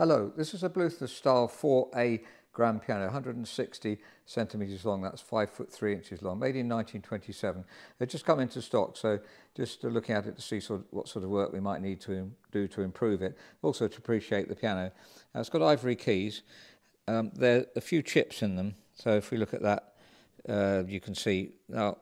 Hello, this is a Blüthner style 4A grand piano, 160 centimetres long, that's 5 foot 3 inches long, made in 1927. They've just come into stock, so just looking at it to see what sort of work we might need to do to improve it, also to appreciate the piano. Now, it's got ivory keys, there are a few chips in them, so if we look at that, you can see. Now,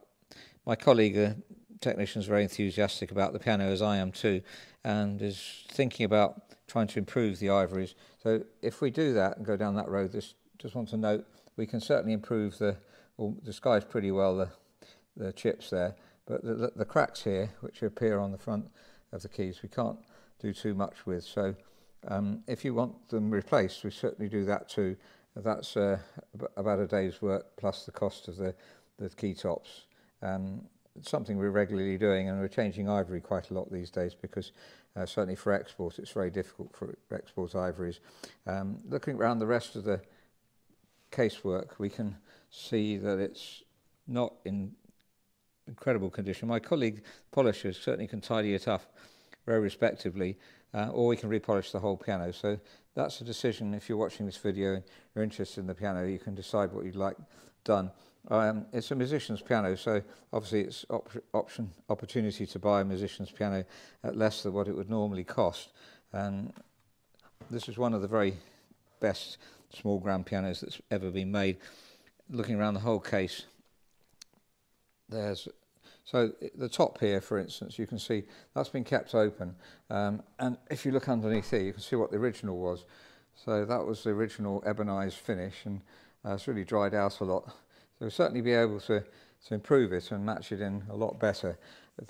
my colleague, the technician, is very enthusiastic about the piano, as I am too, and is thinking about trying to improve the ivories. So if we do that and go down that road, just want to note we can certainly improve the, well, disguise pretty well the chips there, but the cracks here, which appear on the front of the keys, we can't do too much with. So if you want them replaced, we certainly do that too. That's about a day's work plus the cost of the key tops. It's something we're regularly doing, and we're changing ivory quite a lot these days because certainly for export it's very difficult for export ivories. Looking around the rest of the casework, we can see that it's not in incredible condition. My colleague polishers certainly can tidy it up very respectively, or we can repolish the whole piano. So that's a decision. If you're watching this video and you're interested in the piano, you can decide what you'd like done. It's a musician's piano, so obviously it's opportunity to buy a musician's piano at less than what it would normally cost. And this is one of the very best small grand pianos that's ever been made. Looking around the whole case, there's so the top here, for instance, you can see that's been kept open, and if you look underneath here, you can see what the original was. So that was the original ebonised finish, and it's really dried out a lot. So we'll certainly be able to improve it and match it in a lot better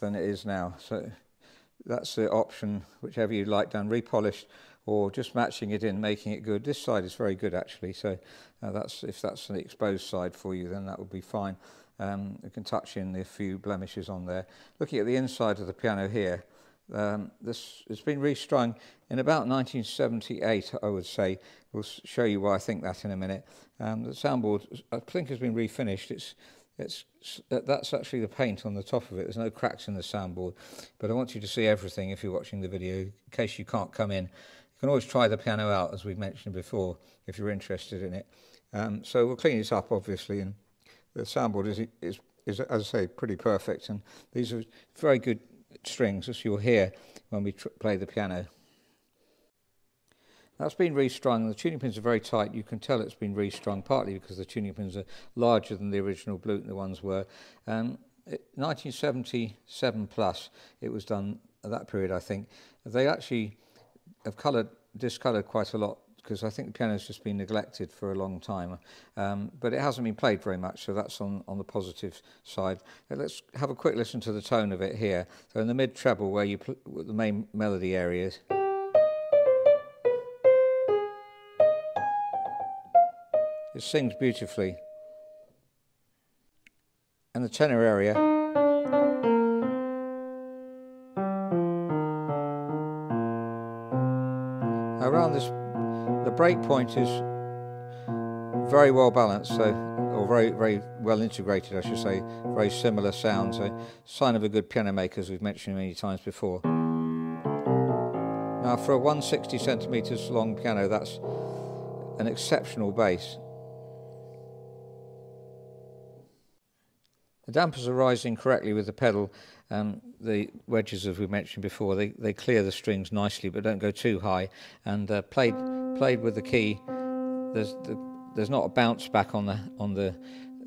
than it is now. So that's the option, whichever you like done, repolished or just matching it in, making it good. This side is very good actually, so that's, if that's the exposed side for you, then that would be fine. You can touch in the few blemishes on there. Looking at the inside of the piano here, it's been restrung in about 1978, I would say. We'll show you why I think that in a minute. The soundboard, I think, has been refinished. That's actually the paint on the top of it. There's no cracks in the soundboard, but I want you to see everything if you're watching the video, in case you can't come in. You can always try the piano out, as we've mentioned before, if you're interested in it. So we'll clean it up, obviously, and the soundboard is, as I say, pretty perfect, and these are very good strings, as you'll hear when we play the piano. That's been restrung. The tuning pins are very tight. You can tell it's been restrung, partly because the tuning pins are larger than the original Blüthner ones were. 1977 plus, it was done at that period, I think. They actually have discoloured quite a lot, because I think the piano's just been neglected for a long time, but it hasn't been played very much, so that's on the positive side. Let's have a quick listen to the tone of it here. So in the mid treble, where you the main melody areas, it sings beautifully. And the tenor area, around this. The break point is very well balanced, so, or very, very well integrated, I should say. Very similar sound, so sign of a good piano maker, as we've mentioned many times before. Now, for a 160 centimetres long piano, that's an exceptional bass. The dampers are rising correctly with the pedal, and the wedges, as we mentioned before, they clear the strings nicely, but don't go too high, and played with the key, there's not a bounce back on the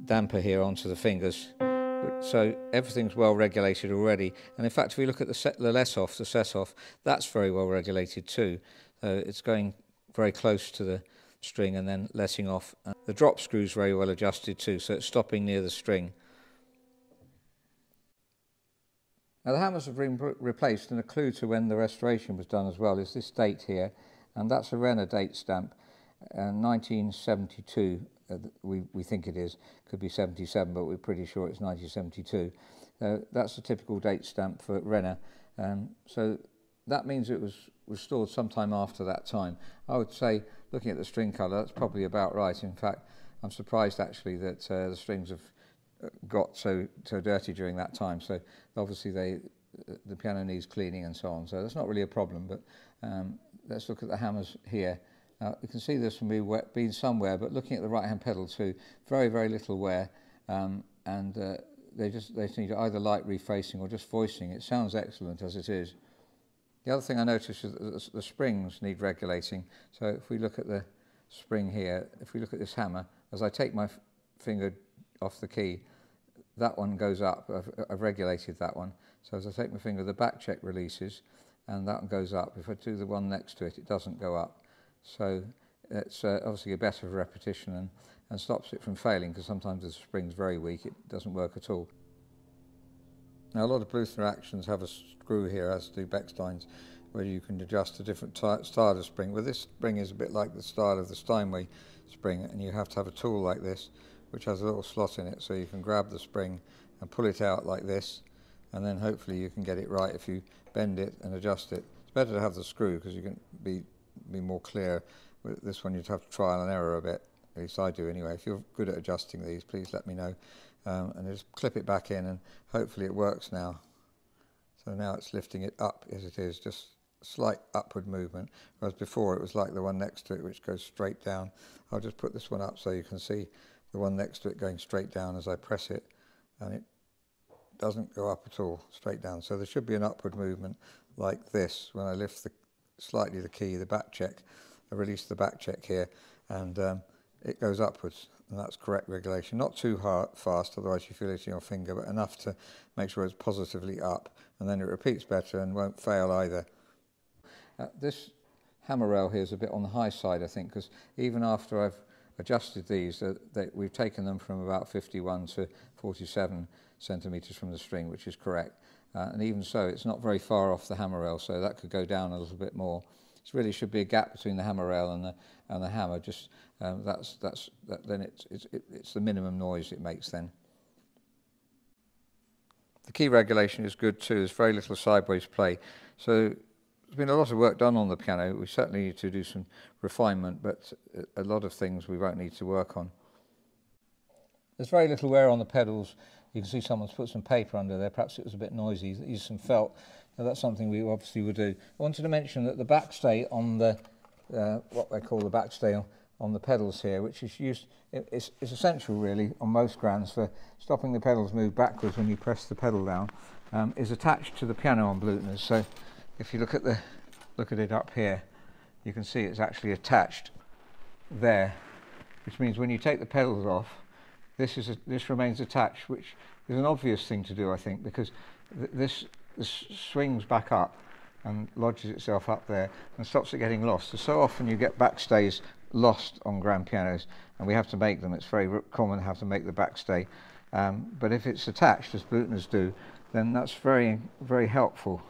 damper here onto the fingers, so everything's well regulated already. And in fact, if we look at the set off, that's very well regulated too. So it's going very close to the string and then letting off. The drop screw's very well adjusted too, so it's stopping near the string. Now, the hammers have been replaced, and a clue to when the restoration was done as well is this date here. And that's a Renner date stamp, 1972, we think it is. Could be 77, but we're pretty sure it's 1972. That's a typical date stamp for Renner. So that means it was restored sometime after that time. I would say, looking at the string colour, that's probably about right. In fact, I'm surprised actually that the strings have got so dirty during that time. So obviously the piano needs cleaning and so on. So that's not really a problem, but let's look at the hammers here. Now, you can see this from me being somewhere, but looking at the right-hand pedal too, very, very little wear, and they seem to either like refacing or just voicing. It sounds excellent as it is. The other thing I noticed is that the springs need regulating. So if we look at the spring here, if we look at this hammer, as I take my finger off the key, that one goes up. I've regulated that one. So as I take my finger, the back check releases, and that one goes up. If I do the one next to it, it doesn't go up. So it's obviously a better repetition and stops it from failing, because sometimes the spring's very weak, it doesn't work at all. Now, a lot of Blüthner actions have a screw here, as do Bechstein's, where you can adjust a different style of spring. Well, this spring is a bit like the style of the Steinway spring, and you have to have a tool like this, which has a little slot in it, so you can grab the spring and pull it out like this, and then hopefully you can get it right if you bend it and adjust it. It's better to have the screw, because you can be more clear. With this one, you'd have to trial and error a bit, at least I do anyway. If you're good at adjusting these, please let me know. And just clip it back in, and hopefully it works now. So now it's lifting it up as it is, just slight upward movement, whereas before it was like the one next to it, which goes straight down. I'll just put this one up so you can see the one next to it going straight down as I press it, and it doesn't go up at all, straight down. So there should be an upward movement like this. When I lift slightly the key, the back check, I release the back check here, and it goes upwards, and that's correct regulation. Not too fast, otherwise you feel it in your finger, but enough to make sure it's positively up, and then it repeats better and won't fail either. This hammer rail here is a bit on the high side, I think, because even after I've adjusted these, we've taken them from about 51 to 47 centimetres from the string, which is correct. And even so, it's not very far off the hammer rail, so that could go down a little bit more. It really should be a gap between the hammer rail and the hammer. Just then it's the minimum noise it makes then. The key regulation is good too. There's very little sideways play, so there's been a lot of work done on the piano. We certainly need to do some refinement, but a lot of things we won't need to work on. There's very little wear on the pedals. You can see someone's put some paper under there. Perhaps it was a bit noisy. Use some felt. Now that's something we obviously would do. I wanted to mention that the backstay on the, what they call the backstay on the pedals here, which is used, it's essential really on most grands for stopping the pedals move backwards when you press the pedal down, is attached to the piano on Blüthner. So if you look at it up here, you can see it's actually attached there, which means when you take the pedals off, this remains attached, which is an obvious thing to do, I think, because this swings back up and lodges itself up there and stops it getting lost. So often you get backstays lost on grand pianos, and we have to make them. It's very common to have to make the backstay, but if it's attached, as Blüthner's do, then that's very, very helpful.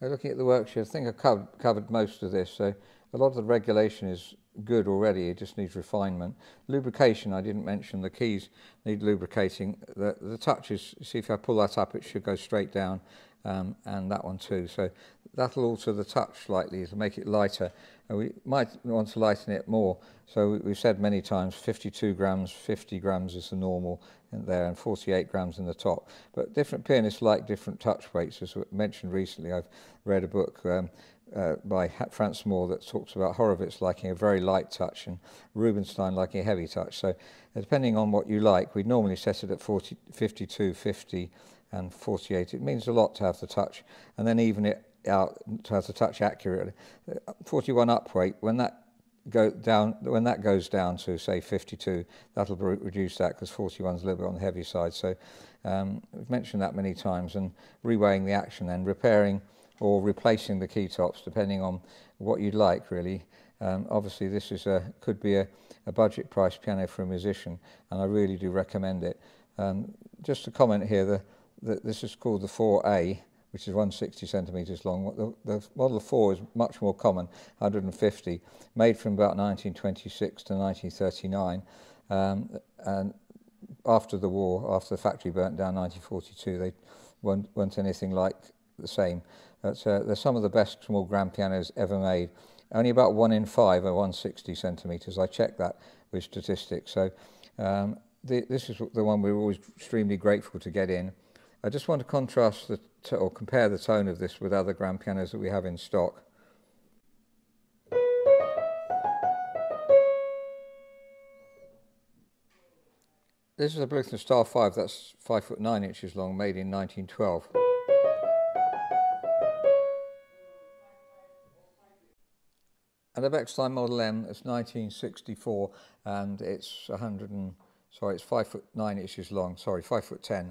Now, looking at the worksheet, I think I've covered most of this, so a lot of the regulation is good already, it just needs refinement. Lubrication, I didn't mention, the keys need lubricating. The touches, see if I pull that up, it should go straight down, and that one too. So that'll alter the touch slightly to make it lighter. And we might want to lighten it more. So we've said many times 52 grams, 50 grams is the normal in there, and 48 grams in the top. But different pianists like different touch weights. As mentioned recently, I've read a book by Franz Moore that talks about Horowitz liking a very light touch and Rubinstein liking a heavy touch. So depending on what you like, we'd normally set it at 40, 52, 50 and 48. It means a lot to have the touch, and then even it out to have the touch accurately. 41 up weight, when that goes down to say 52, that'll reduce that, because 41's a little bit on the heavy side. So we've mentioned that many times, and reweighing the action and repairing or replacing the key tops, depending on what you'd like, really. Obviously, this is could be a budget price piano for a musician, and I really do recommend it. Just a comment here, this is called the 4A, which is 160 centimetres long. The model 4 is much more common, 150, made from about 1926 to 1939, and after the war, after the factory burnt down 1942, they weren't anything like the same. They're some of the best small grand pianos ever made. Only about 1 in 5 are 160 centimetres. I checked that with statistics. So this is the one we're always extremely grateful to get in. I just want to contrast or compare the tone of this with other grand pianos that we have in stock. This is a Blüthner style 5, that's 5 foot 9 inches long, made in 1912. And a Bechstein Model M, that's 1964, and it's 5 foot 10.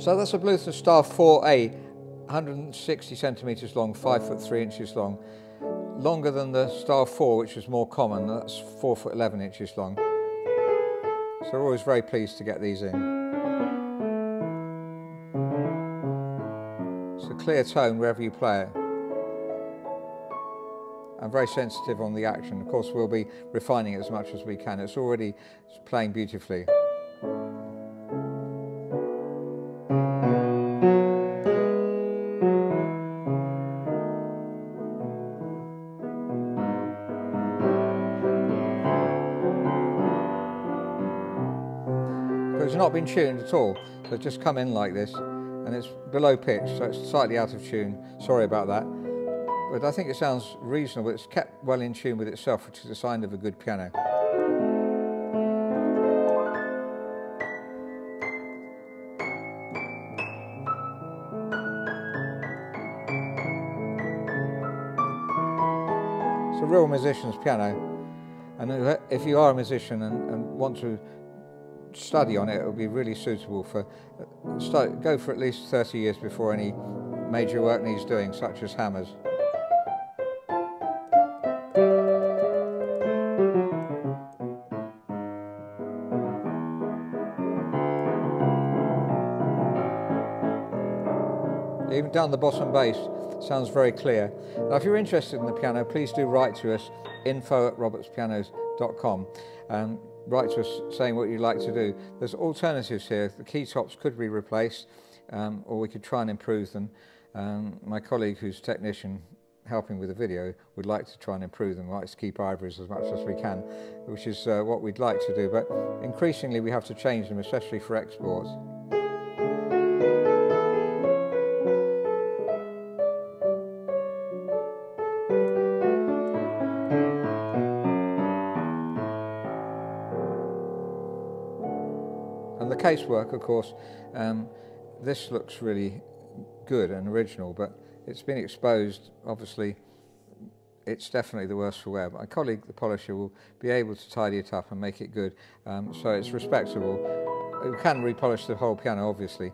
So that's a Blüthner style 4A, 160 centimetres long, 5 foot 3 inches long, longer than the style 4, which is more common, that's 4 foot 11 inches long. So we're always very pleased to get these in. It's a clear tone wherever you play it. I'm very sensitive on the action. Of course, we'll be refining it as much as we can. It's already playing beautifully. It's not been tuned at all, so it's just come in like this, and it's below pitch, so it's slightly out of tune. Sorry about that, but I think it sounds reasonable. It's kept well in tune with itself, which is a sign of a good piano. It's a real musician's piano, and if you are a musician and want to study on it, it would be really suitable for go for at least 30 years before any major work needs doing, such as hammers. Even down the bottom bass sounds very clear. Now, if you're interested in the piano, please do write to us, info@robertspianos.com, and write to us saying what you'd like to do. There's alternatives here. The key tops could be replaced, or we could try and improve them. My colleague, who's a technician helping with the video, would like to try and improve them, like to keep ivories as much as we can, which is what we'd like to do, but increasingly we have to change them, especially for exports. And the casework, of course, this looks really good and original, but it's been exposed. Obviously, it's definitely the worst for wear. My colleague, the polisher, will be able to tidy it up and make it good, so it's respectable. We can repolish the whole piano, obviously.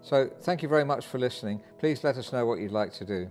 So thank you very much for listening. Please let us know what you'd like to do.